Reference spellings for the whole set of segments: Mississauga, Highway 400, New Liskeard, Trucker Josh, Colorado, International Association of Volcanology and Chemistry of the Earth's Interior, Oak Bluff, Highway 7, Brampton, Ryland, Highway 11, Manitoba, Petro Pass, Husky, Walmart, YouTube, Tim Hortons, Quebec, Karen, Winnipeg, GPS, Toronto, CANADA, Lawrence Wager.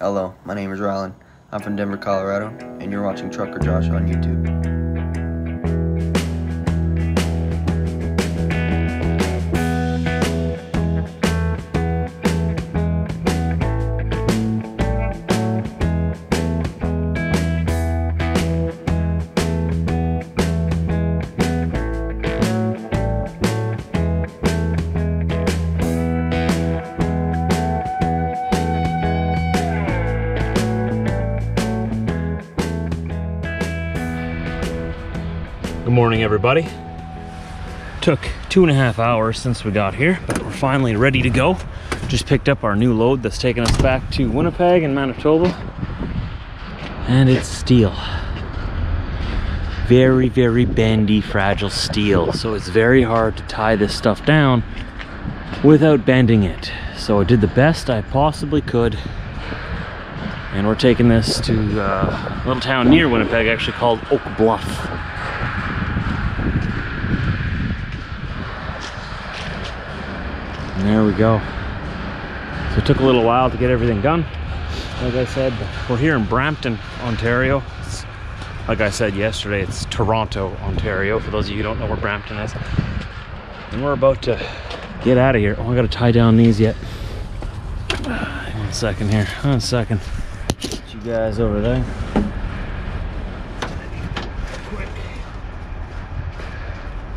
Hello, my name is Ryland. I'm from Denver, Colorado, and you're watching Trucker Josh on YouTube. Good morning, everybody. Took 2.5 hours since we got here, but we're finally ready to go. Just picked up our new load that's taking us back to Winnipeg and Manitoba, and it's steel. Very, very bendy, fragile steel. So it's very hard to tie this stuff down without bending it. So I did the best I possibly could, and we're taking this to a little town near Winnipeg, actually called Oak Bluff. There we go. So it took a little while to get everything done. Like I said, we're here in Brampton, Ontario. It's, like I said yesterday, it's Toronto, Ontario, for those of you who don't know where Brampton is. And we're about to get out of here. Oh, I gotta tie down these yet. One second here, one second. Get you guys over there. Quick.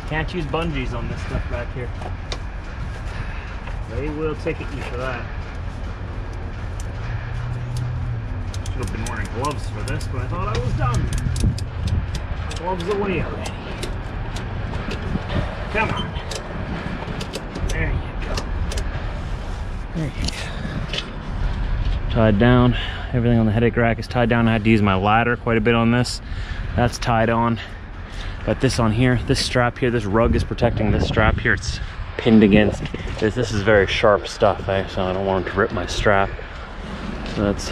Can't use bungees on this stuff back here. They will ticket you for that. Should have been wearing gloves for this, but I thought I was done. Gloves away already. Come on. There you go. There you go. Tied down. Everything on the headache rack is tied down. I had to use my ladder quite a bit on this. That's tied on. But this on here, this strap here, this rug is protecting this strap here. It's pinned against this. This is very sharp stuff, so I don't want to rip my strap. So that's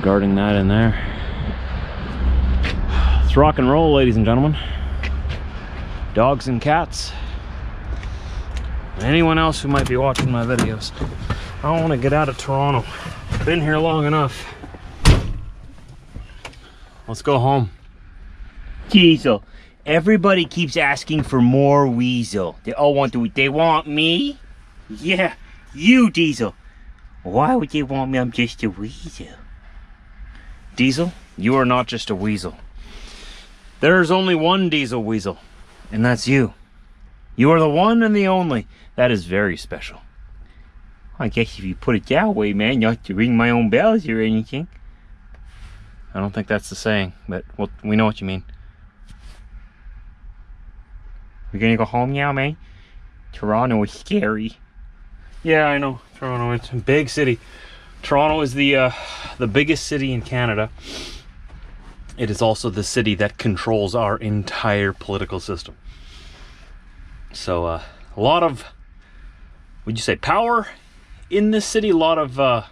guarding that in there. It's rock and roll, ladies and gentlemen. Dogs and cats. Anyone else who might be watching my videos. I want to get out of Toronto. Been here long enough. Let's go home. Diesel. Everybody keeps asking for more Weasel. They all want to. They want me? Yeah, you, Diesel. Why would they want me? I'm just a Weasel. Diesel, you are not just a Weasel. There's only one Diesel Weasel, and that's you. You are the one and the only. That is very special. I guess if you put it that way, man, you have to ring my own bells or anything. I don't think that's the saying, but we know what you mean. We're gonna go home now, man. Toronto is scary. Yeah, I know. Toronto, it's a big city. Toronto is the biggest city in Canada. It is also the city that controls our entire political system. So a lot of, would you say, power in this city? A lot of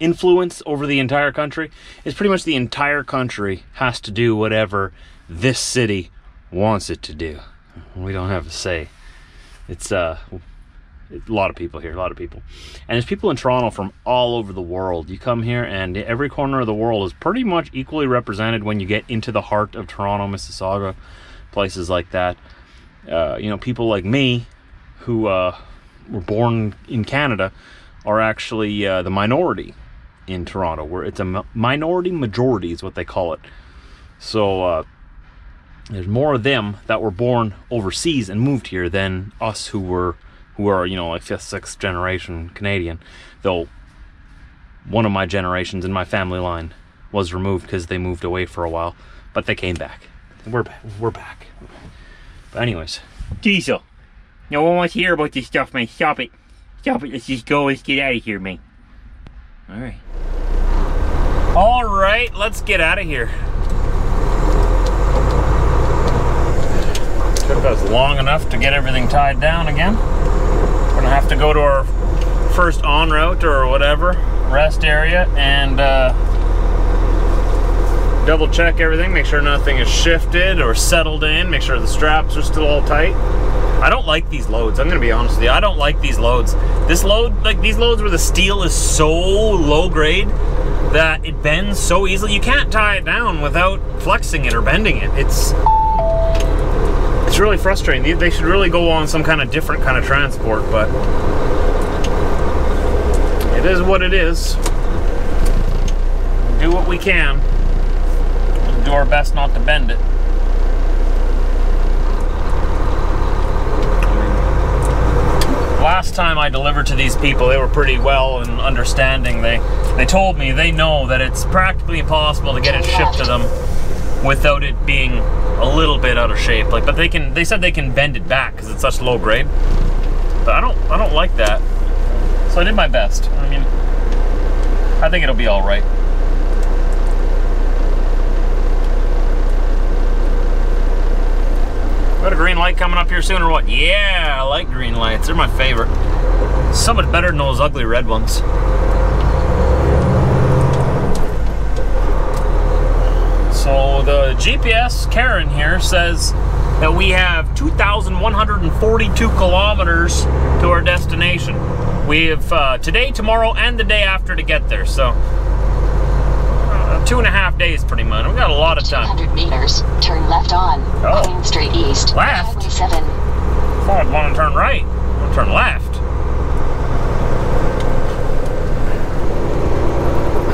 influence over the entire country. It's pretty much the entire country has to do whatever this city wants it to do. We don't have a say. It's a lot of people here, a lot of people. And there's people in Toronto from all over the world. You come here and every corner of the world is pretty much equally represented when you get into the heart of Toronto, Mississauga, places like that. You know, people like me who were born in Canada are actually the minority in Toronto, where it's a minority majority is what they call it. So, there's more of them that were born overseas and moved here than us who are, you know, like fifth, sixth generation Canadian. Though one of my generations in my family line was removed because they moved away for a while, but they came back. We're back. But anyways, Diesel, no one wants to hear about this stuff, man. Stop it. Stop it. Let's just go. Let's get out of here, man. All right. All right. Let's get out of here. Took us long enough to get everything tied down again. We're gonna have to go to our first en route or whatever rest area and double check everything, make sure nothing is shifted or settled in, make sure the straps are still all tight. I don't like these loads. I'm gonna be honest with you. I don't like these loads. This load, like these loads where the steel is so low grade, that it bends so easily. You can't tie it down without flexing it or bending it. It's really frustrating. They should really go on some kind of different kind of transport, but it is what it is. Do what we can. We'll do our best not to bend it. Last time I delivered to these people, they were pretty well and understanding. They told me they know that it's practically impossible to get it shipped to them without it being a little bit out of shape. Like, but they can. They said they can bend it back because it's such low grade. But I don't like that. So I did my best. I mean, I think it'll be all right. Got a green light coming up here soon or what? Yeah, I like green lights. They're my favorite. So much better than those ugly red ones. So the GPS, Karen here, says that we have 2,142 kilometers to our destination. We have today, tomorrow, and the day after to get there. So 2.5 days, pretty much. We got a lot of time. 200 meters. Turn left on Queen Street East. Left. Highway 7. I thought I'd want to turn right. I'm going to turn left.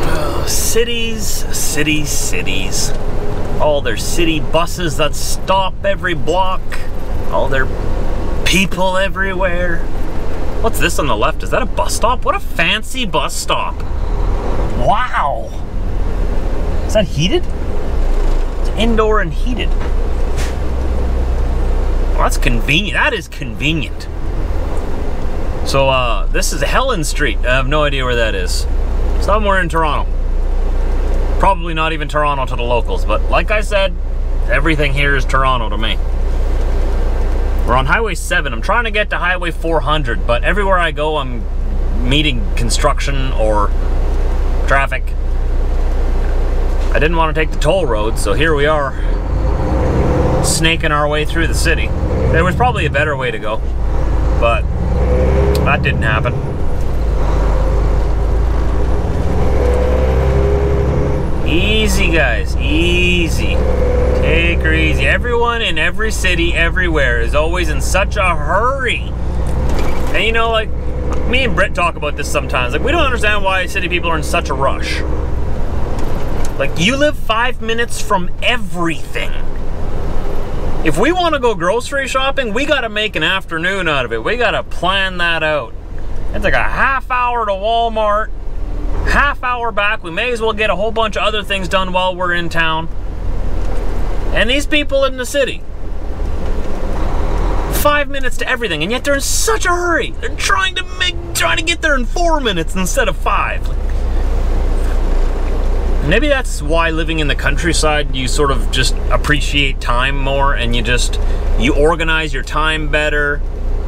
Oh, cities, cities, cities. All their city buses that stop every block. All their people everywhere. What's this on the left? Is that a bus stop? What a fancy bus stop! Wow. Is that heated? It's indoor and heated. Well, that's convenient. That is convenient. So this is Helen Street. I have no idea where that is. Somewhere in Toronto. Probably not even Toronto to the locals, but like I said, everything here is Toronto to me. We're on Highway 7. I'm trying to get to Highway 400, but everywhere I go, I'm meeting construction or traffic. I didn't want to take the toll road, so here we are, snaking our way through the city. There was probably a better way to go, but that didn't happen. Easy, guys, easy. Take her easy. Everyone in every city, everywhere, is always in such a hurry. And you know, like, me and Britt talk about this sometimes. Like, we don't understand why city people are in such a rush. Like, you live 5 minutes from everything. If we want to go grocery shopping, we got to make an afternoon out of it. We got to plan that out. It's like a half hour to Walmart, half hour back. We may as well get a whole bunch of other things done while we're in town. And these people in the city, 5 minutes to everything, and yet they're in such a hurry. They're trying to get there in 4 minutes instead of 5. Maybe that's why living in the countryside, you sort of just appreciate time more, and you organize your time better,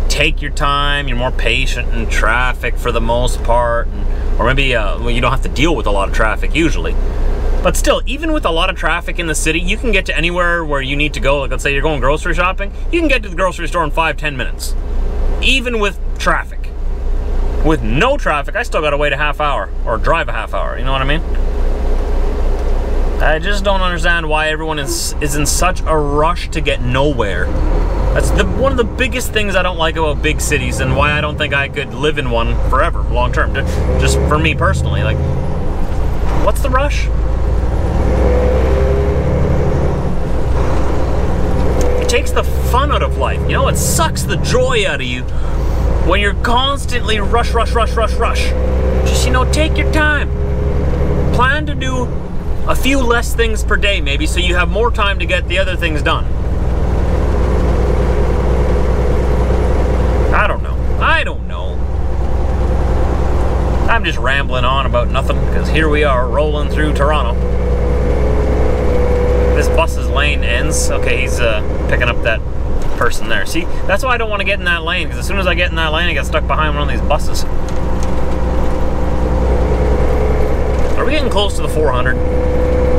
take your time, you're more patient in traffic for the most part, or maybe well, you don't have to deal with a lot of traffic usually. But still, even with a lot of traffic in the city, you can get to anywhere where you need to go. Like, let's say you're going grocery shopping, you can get to the grocery store in 5–10 minutes, even with traffic. With no traffic, I still gotta wait a half hour, or drive a half hour, you know what I mean? I just don't understand why everyone is in such a rush to get nowhere. That's one of the biggest things I don't like about big cities, and why I don't think I could live in one forever, long term, just for me personally. Like, what's the rush? It takes the fun out of life, you know? It sucks the joy out of you when you're constantly rush, rush, rush, rush, rush. Just, you know, take your time. Plan to do a few less things per day, maybe, so you have more time to get the other things done. I don't know. I don't know. I'm just rambling on about nothing, because here we are rolling through Toronto. This bus's lane ends. Okay, he's picking up that person there. See, that's why I don't want to get in that lane, because as soon as I get in that lane, I get stuck behind one of these buses. Are we getting close to the 400?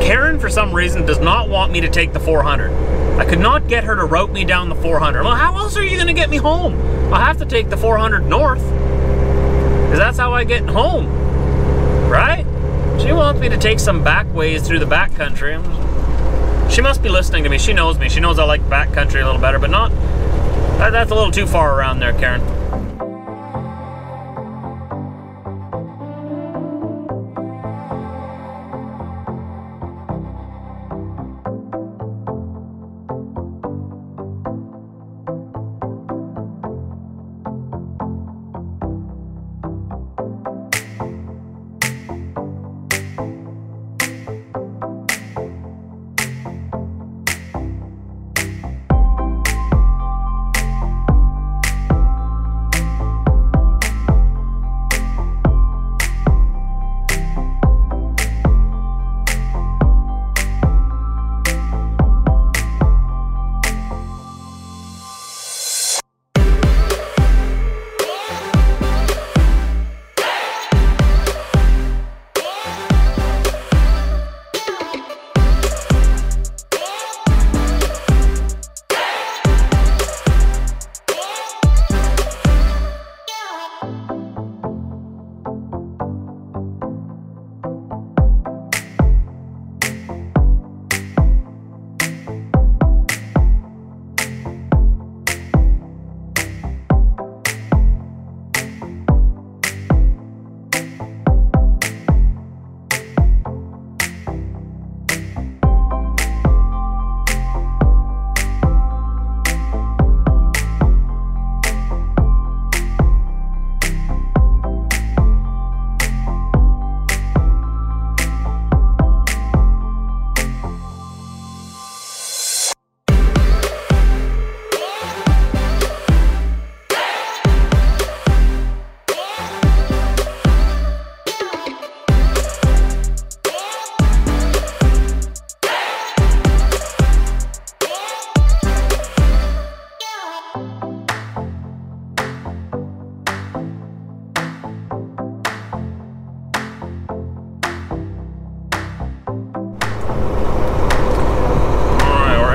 Karen, for some reason, does not want me to take the 400. I could not get her to route me down the 400. Well, how else are you gonna get me home? I'll have to take the 400 north, because that's how I get home, right? She won't wants me to take some back ways through the back country. She must be listening to me. She knows me. She knows I like backcountry a little better, but not... That's a little too far around there, Karen.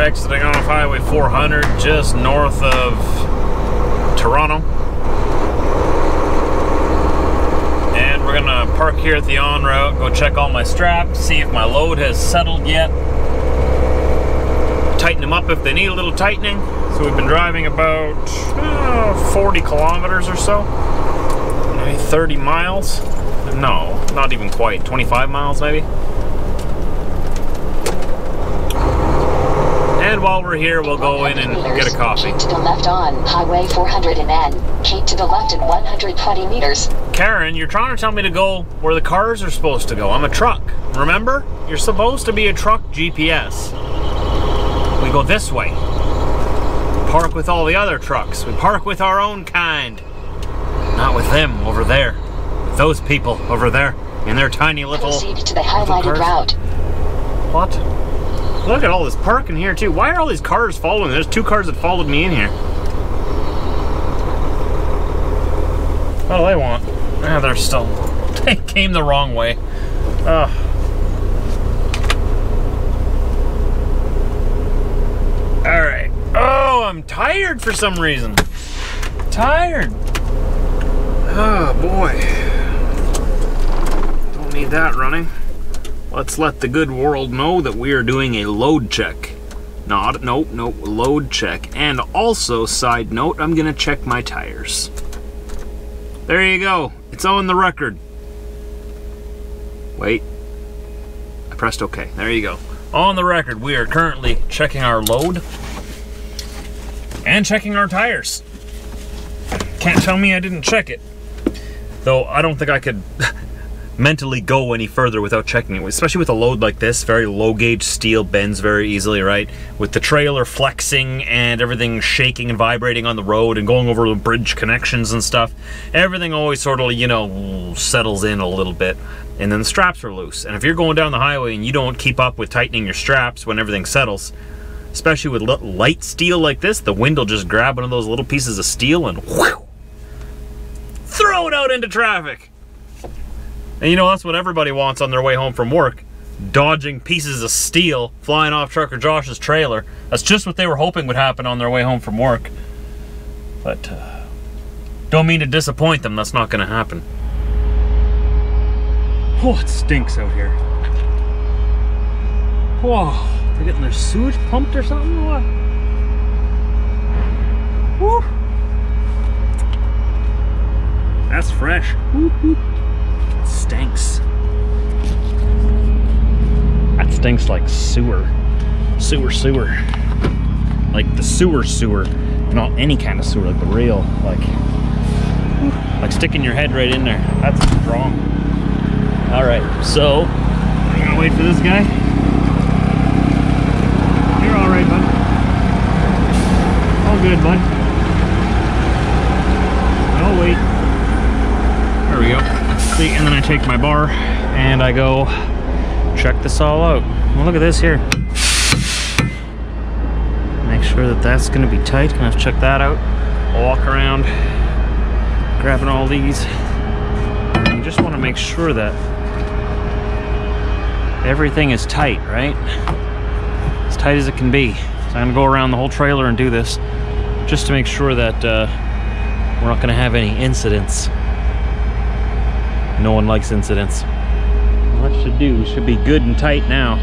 Exiting off Highway 400 just north of Toronto, and we're gonna park here at the on route, go check all my straps, see if my load has settled yet, tighten them up if they need a little tightening. So we've been driving about 40 kilometers or so, maybe 30 miles, no, not even quite, 25 miles maybe. And while we're here, we'll go in and get a coffee. Keep to the left on Highway 400 and N. Keep to the left in 120 meters. Karen, you're trying to tell me to go where the cars are supposed to go. I'm a truck, remember? You're supposed to be a truck GPS. We go this way. Park with all the other trucks. We park with our own kind. Not with them over there. With those people over there in their tiny little cars. Proceed to the highlighted route. What? Look at all this parking here too. Why are all these cars following? There's two cars that followed me in here. What do they want? Ah, they're still... They came the wrong way. Alright. Oh, I'm tired for some reason. Tired. Oh, boy. Don't need that running. Let's let the good world know that we are doing a load check. Load check. And also, side note, I'm gonna check my tires. There you go, it's on the record. Wait, I pressed okay, there you go. On the record, we are currently checking our load and checking our tires. Can't tell me I didn't check it. Though I don't think I could mentally go any further without checking it, especially with a load like this. Very low gauge steel bends very easily, right? With the trailer flexing and everything shaking and vibrating on the road and going over the bridge connections and stuff, everything always sort of, you know, settles in a little bit, and then the straps are loose. And if you're going down the highway and you don't keep up with tightening your straps when everything settles, especially with light steel like this, the wind will just grab one of those little pieces of steel and whew, throw it out into traffic. And you know, that's what everybody wants on their way home from work, dodging pieces of steel flying off Trucker Josh's trailer. That's just what they were hoping would happen on their way home from work. But don't mean to disappoint them, that's not gonna happen. Oh, it stinks out here. Whoa, they're getting their sewage pumped or something? What? Woo! That's fresh. Woo-hoo. It stinks. That stinks like sewer. Sewer. Like the sewer. Not any kind of sewer, like the real, like sticking your head right in there. That's strong. All right, so I'm gonna wait for this guy. You're all right, bud. All good, bud. I'll wait. There we go. See, and then I take my bar and I go check this all out. Well, look at this here. Sure that that's gonna be tight. Gonna have to check that out. I'll walk around, grabbing all these. You just want to make sure that everything is tight, right? As tight as it can be. So I'm gonna go around the whole trailer and do this, just to make sure that we're not gonna have any incidents. No one likes incidents. Much to do. Should be good and tight now.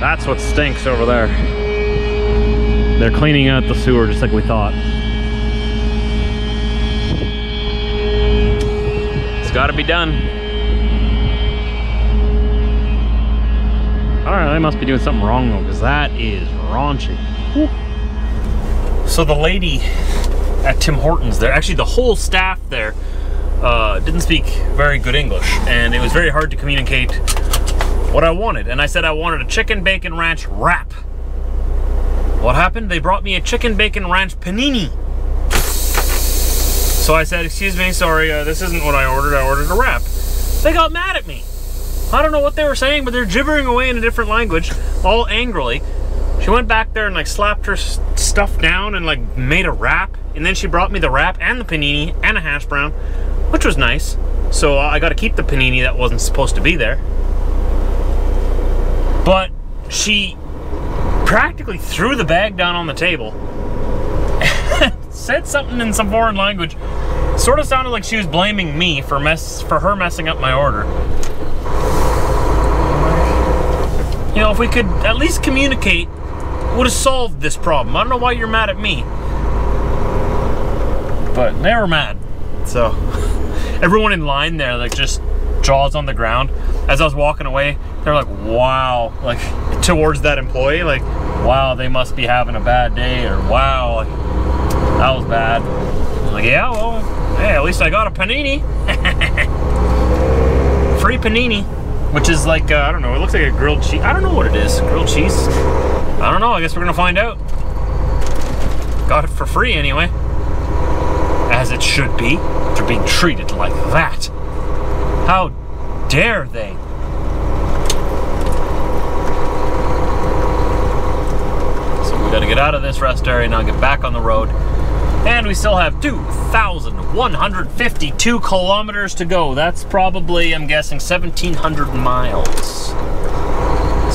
That's what stinks over there. They're cleaning out the sewer just like we thought. It's gotta be done. All right, they must be doing something wrong though, because that is raunchy. Woo. So the lady at Tim Hortons there, actually the whole staff there, didn't speak very good English, and it was very hard to communicate what I wanted. And I said I wanted a chicken bacon ranch wrap. What happened? They brought me a chicken bacon ranch panini. So I said, excuse me, sorry, this isn't what I ordered. I ordered a wrap. They got mad at me. I don't know what they were saying, but they're gibbering away in a different language, all angrily. She went back there and like slapped her stuff down and like made a wrap. And then she brought me the wrap and the panini and a hash brown, which was nice. So I got to keep the panini that wasn't supposed to be there. But she practically threw the bag down on the table, said something in some foreign language, sort of sounded like she was blaming me for her messing up my order. You know, if we could at least communicate, would have solved this problem. I don't know why you're mad at me, but they were mad. So everyone in line there, like, just jaws on the ground. As I was walking away, they're like, wow, like towards that employee, like, wow, they must be having a bad day, or wow, like, that was bad. I'm like, yeah, well, hey, at least I got a panini. Free panini, which is like, I don't know, it looks like a grilled cheese. I don't know what it is, grilled cheese? I don't know, I guess we're gonna find out. Got it for free anyway, as it should be. They're being treated like that. How dare they? Gotta get out of this rest area and I'll get back on the road. And we still have 2,152 kilometers to go. That's probably, I'm guessing, 1,700 miles.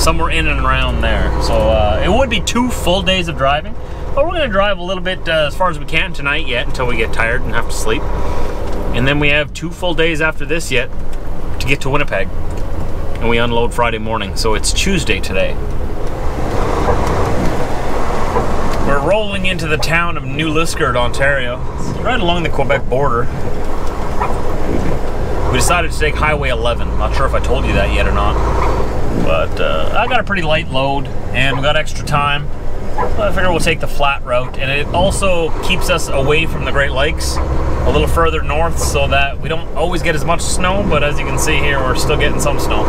Somewhere in and around there. So it would be 2 full days of driving. But we're gonna drive a little bit as far as we can tonight yet, until we get tired and have to sleep. And then we have 2 full days after this yet to get to Winnipeg. And we unload Friday morning. So it's Tuesday today. We're rolling into the town of New Liskeard, Ontario. It's right along the Quebec border. We decided to take Highway 11. Not sure if I told you that yet or not. But I got a pretty light load and we got extra time. I figured we'll take the flat route, and it also keeps us away from the Great Lakes, a little further north, so that we don't always get as much snow, but as you can see here, we're still getting some snow.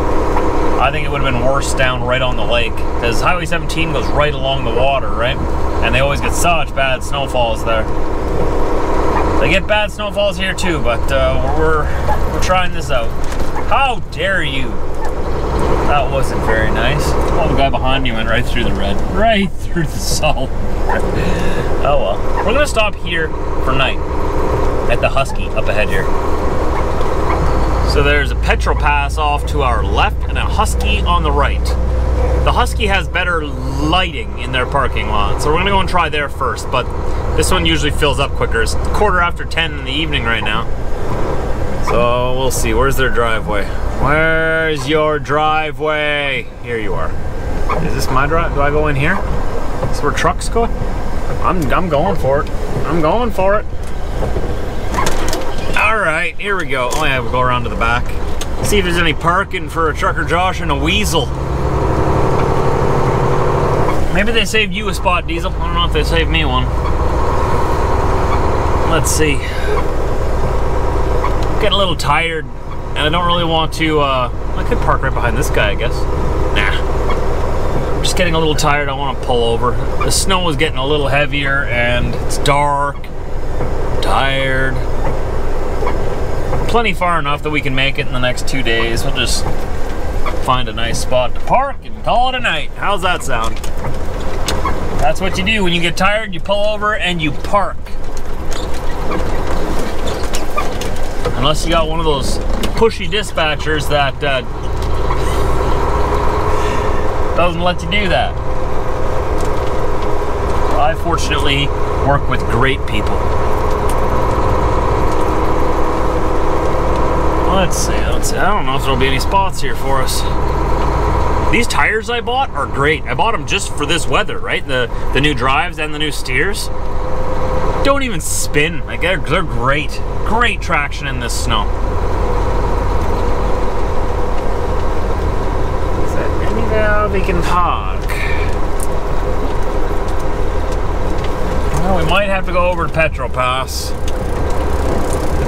I think it would have been worse down right on the lake, because Highway 17 goes right along the water, right? And they always get such bad snowfalls there. They get bad snowfalls here too, but we're trying this out. How dare you? That wasn't very nice. Oh, the guy behind me went right through the red, right through the salt. Oh well. We're gonna stop here for night at the Husky up ahead here. So there's a Petro Pass off to our left and a Husky on the right. The Husky has better lighting in their parking lot, so we're gonna go and try there first, but this one usually fills up quicker. It's 10:15 in the evening right now. So we'll see. Where's their driveway? Where's your driveway? Here you are. Is this my drive? Do I go in here? Is this where trucks go? I'm going for it. I'm going for it. All right, here we go. Oh yeah, we'll go around to the back. See if there's any parking for a Trucker Josh and a Weasel. Maybe they saved you a spot, Diesel. I don't know if they saved me one. Let's see. I'm getting a little tired, and I don't really want to, I could park right behind this guy, I guess. Nah. I'm just getting a little tired. I want to pull over. The snow is getting a little heavier, and it's dark. I'm tired. Plenty far enough that we can make it in the next 2 days. We'll just find a nice spot to park and call it a night. How's that sound? That's what you do when you get tired, you pull over and you park. Unless you got one of those pushy dispatchers that doesn't let you do that. I fortunately work with great people. Let's see, I don't know if there'll be any spots here for us. These tires I bought are great. I bought them just for this weather, right? The new drives and the new steers. Don't even spin, like they're great. Great traction in this snow. Is that anywhere we can park? Well, we might have to go over to Petro Pass.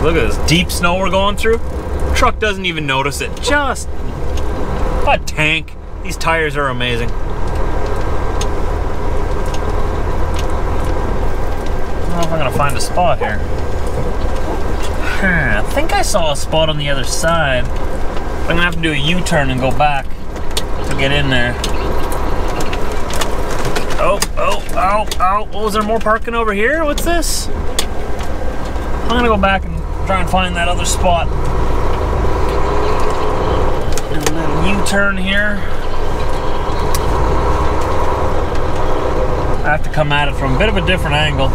Look at this deep snow we're going through. Truck doesn't even notice it. Just a tank. These tires are amazing. I don't know if I'm gonna find a spot here. I think I saw a spot on the other side. I'm gonna have to do a U-turn and go back to get in there. Oh. Oh, is there more parking over here? What's this? I'm gonna go back and try and find that other spot. U-turn here. I have to come at it from a bit of a different angle.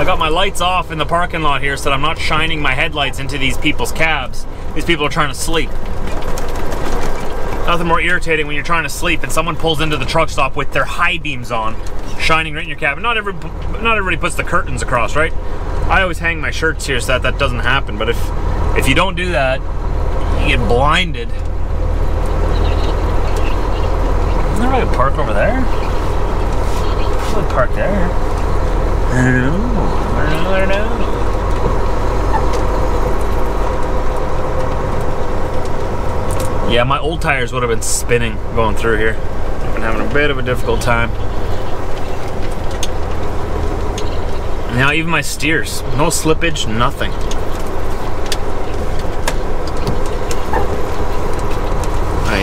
I got my lights off in the parking lot here so that I'm not shining my headlights into these people's cabs. These people are trying to sleep. Nothing more irritating when you're trying to sleep and someone pulls into the truck stop with their high beams on, shining right in your cab. And not everybody puts the curtains across, right? I always hang my shirts here so that that doesn't happen, but if you don't do that, you get blinded. Isn't there really a park over there? There's really a park there. I don't know. Yeah, my old tires would have been spinning going through here. I've been having a bit of a difficult time. Now even my steers, no slippage, nothing.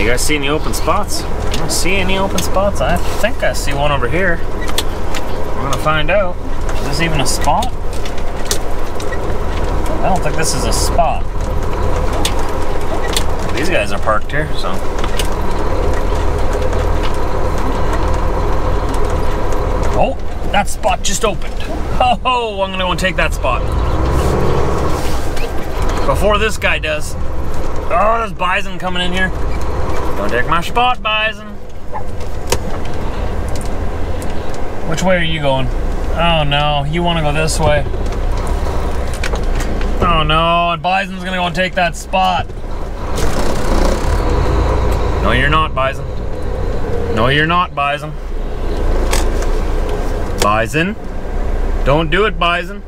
You guys see any open spots? I don't see any open spots. I think I see one over here. We're gonna find out. Is this even a spot? I don't think this is a spot. These guys are parked here, so. Oh, that spot just opened. Oh, I'm gonna go and take that spot. Before this guy does. Oh, there's bison coming in here. Don't take my spot, bison. Which way are you going? Oh no, you want to go this way. Oh no, and bison's gonna go and take that spot. No, you're not, bison. No, you're not, bison. Bison, don't do it, bison.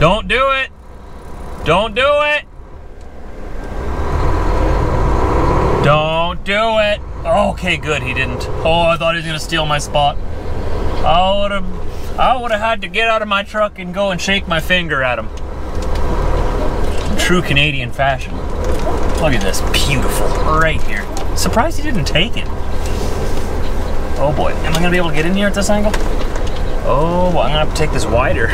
Don't do it. Don't do it. Don't do it. Okay, good, he didn't. Oh, I thought he was gonna steal my spot. I would have had to get out of my truck and go and shake my finger at him. In true Canadian fashion. Look at this, beautiful, right here. Surprised he didn't take it. Oh boy, am I gonna be able to get in here at this angle? Oh, well, I'm gonna have to take this wider.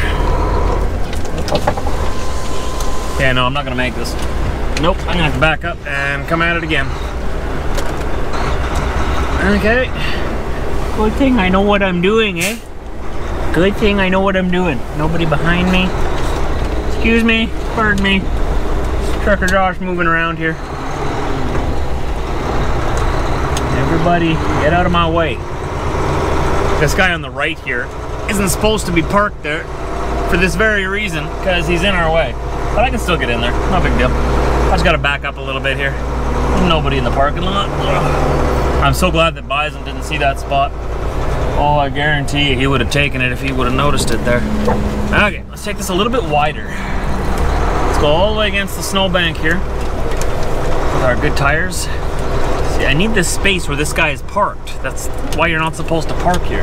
Yeah, no, I'm not gonna make this. Nope, I'm gonna have to back up and come at it again. Okay. Good thing I know what I'm doing, eh? Good thing I know what I'm doing. Nobody behind me. Excuse me, pardon me. It's Trucker Josh moving around here. Everybody, get out of my way. This guy on the right here isn't supposed to be parked there for this very reason, because he's in our way. But I can still get in there, no big deal. I just gotta back up a little bit here. There's nobody in the parking lot. Ugh. I'm so glad that Bison didn't see that spot. Oh, I guarantee you he would have taken it if he would have noticed it there. Okay, let's take this a little bit wider. Let's go all the way against the snowbank here with our good tires. See, I need this space where this guy is parked. That's why you're not supposed to park here.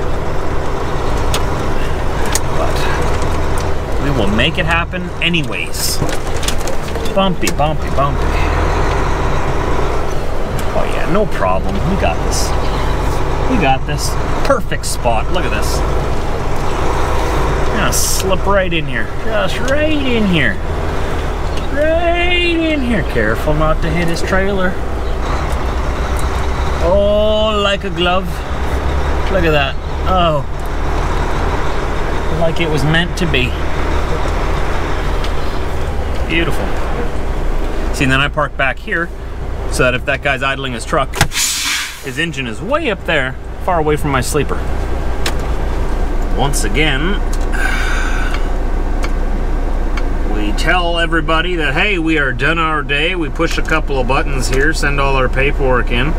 But we will make it happen anyways. Bumpy, bumpy, bumpy. Oh yeah, no problem. We got this. We got this. Perfect spot. Look at this. I'm gonna slip right in here. Just right in here. Right in here. Careful not to hit his trailer. Oh, like a glove. Look at that. Oh. Like it was meant to be. Beautiful. See, and then I park back here so that if that guy's idling his truck, his engine is way up there, far away from my sleeper. Once again, we tell everybody that, hey, we are done our day. We push a couple of buttons here, send all our paperwork in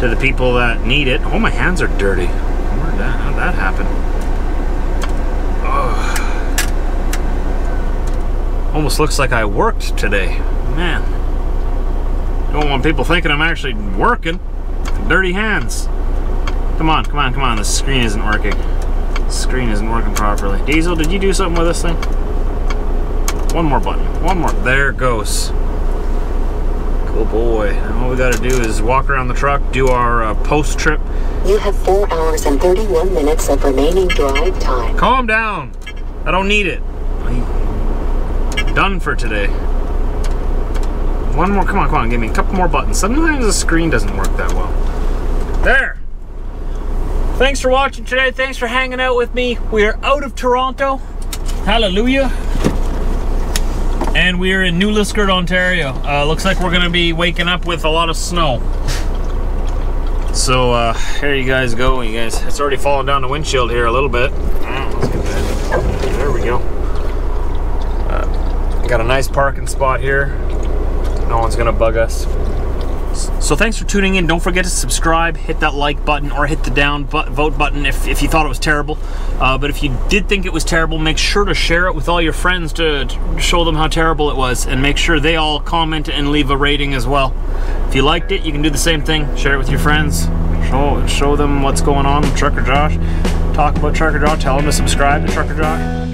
to the people that need it. Oh, my hands are dirty. How'd that happen? Oh. Almost looks like I worked today. Man, don't want people thinking I'm actually working. Dirty hands. Come on, come on, come on. The screen isn't working. The screen isn't working properly. Diesel, did you do something with this thing? One more button. One more. There it goes. Cool boy. And what we got to do is walk around the truck, do our post-trip. You have 4 hours and 31 minutes of remaining drive time. Calm down. I don't need it. I'm done for today. One more. Come on, come on. Give me a couple more buttons. Sometimes the screen doesn't work that well. There. Thanks for watching today. Thanks for hanging out with me. We are out of Toronto. Hallelujah. And we are in New Liskeard, Ontario. Looks like we're going to be waking up with a lot of snow. So here you guys go. You guys, it's already fallen down the windshield here a little bit. Let's get that. There we go. Got a nice parking spot here. No one's going to bug us. So thanks for tuning in. Don't forget to subscribe, hit that like button, or hit the down vote button if you thought it was terrible. But if you did think it was terrible, make sure to share it with all your friends to show them how terrible it was, and make sure they all comment and leave a rating as well. If you liked it, you can do the same thing. Share it with your friends. Show them what's going on with Trucker Josh. Talk about Trucker Josh. Tell them to subscribe to Trucker Josh.